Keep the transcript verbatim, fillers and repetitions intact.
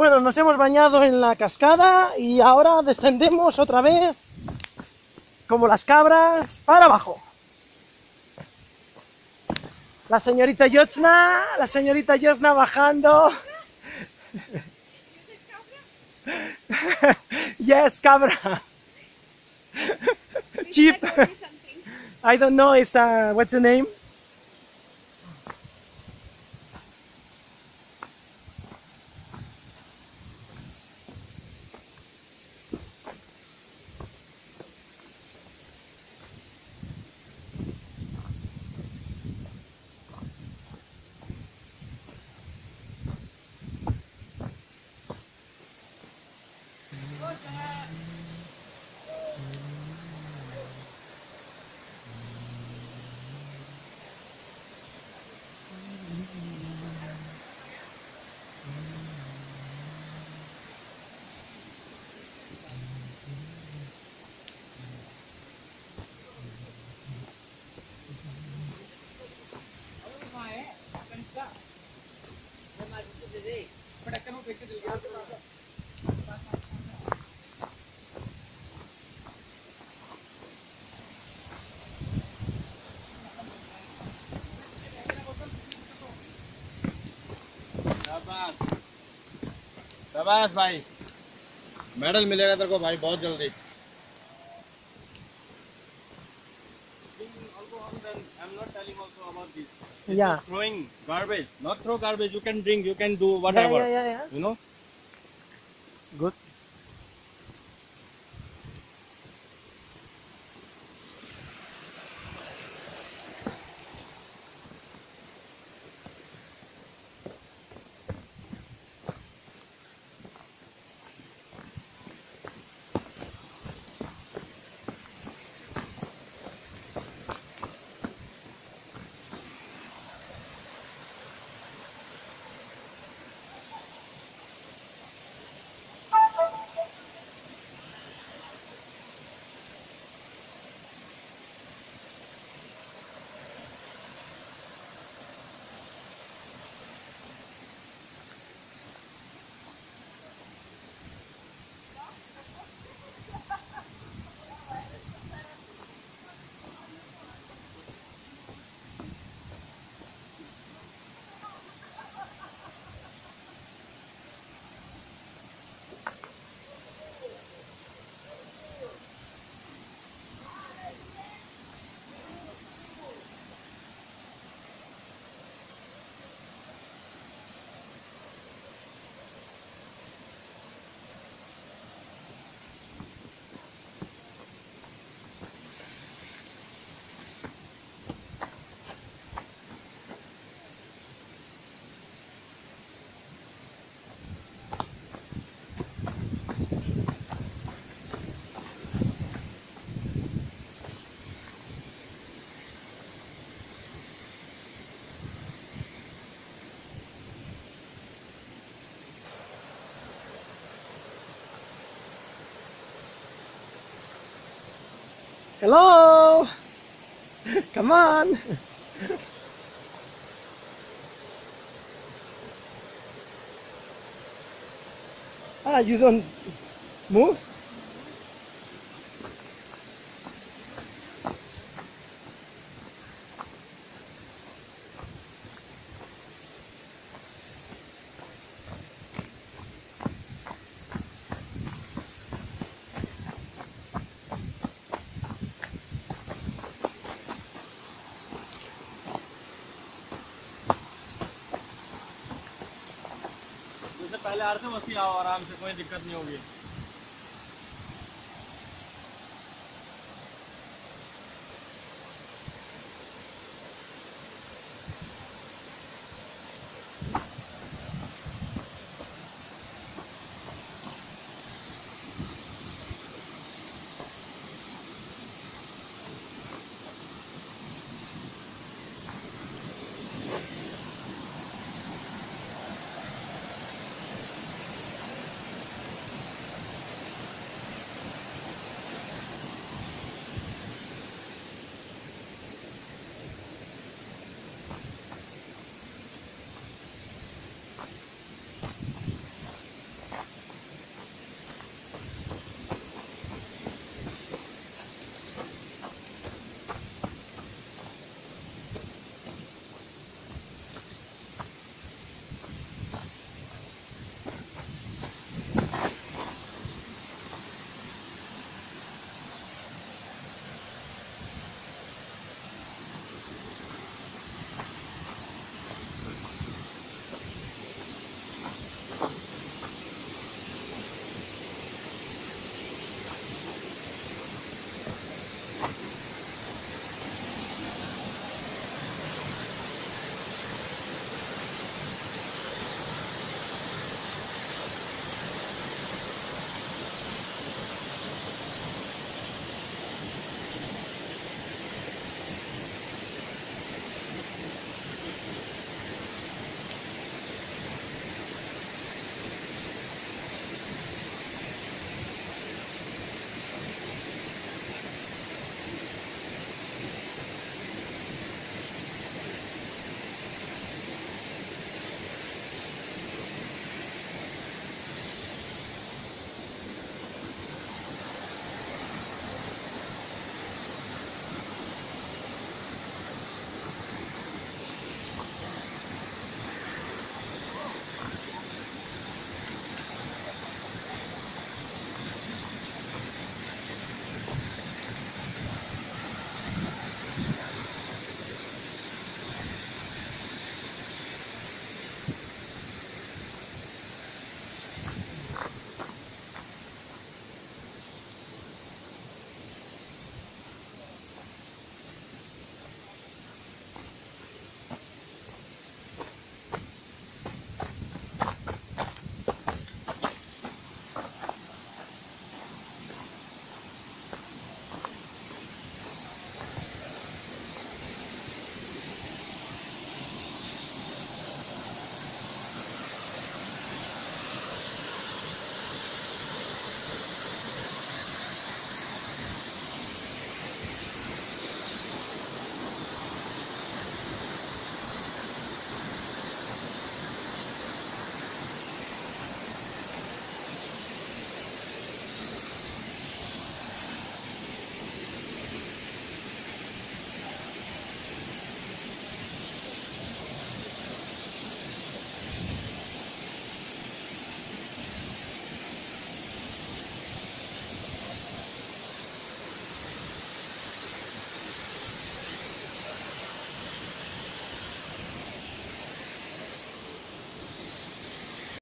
Bueno, nos hemos bañado en la cascada y ahora descendemos otra vez, como las cabras, para abajo. La señorita Yochna, la señorita Yochna bajando. Yes, cabra. Cheap. I don't know. It's uh, what's the name? शाबाश भाई, medal मिलेगा तेरे को भाई बहुत जल्दी। Yeah. Just throwing garbage, not throw garbage. You can drink, you can do whatever. Yeah, yeah, yeah. You know. Good. Hello! Come on! Ah, you don't move? पहले आराम से आओ, आराम से, कोई दिक्कत नहीं होगी।